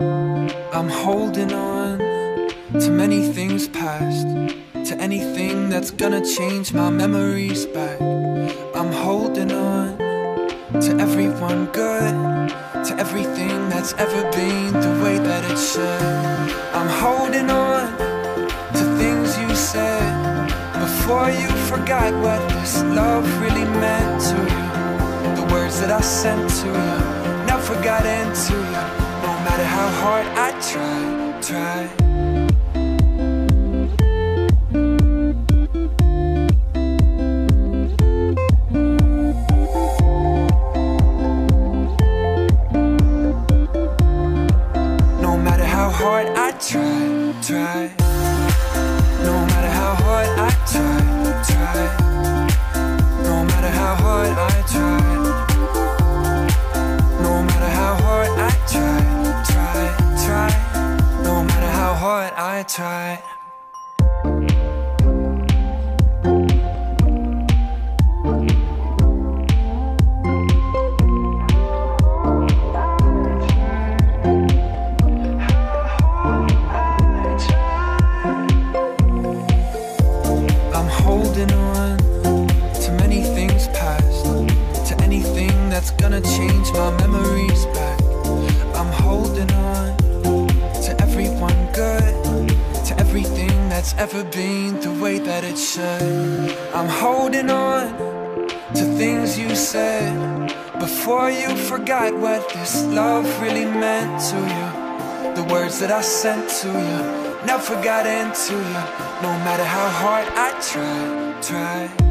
I'm holding on to many things past, to anything that's gonna change my memories back. I'm holding on to everyone good, to everything that's ever been the way that it should. I'm holding on to things you said before you forgot what this love really meant to you. The words that I sent to you never got into you, no matter how hard I try. No matter how hard I try. No matter how hard I try. No matter how hard I try. No matter how hard I try. No matter how hard I try. I'm holding on to many things past, to anything that's gonna change my memories back. I'm holding on to everyone good, to everything that's ever been the way that it should. I'm holding on to things you said before you forgot what this love really meant to you. The words that I sent to you never got into you, no matter how hard I try.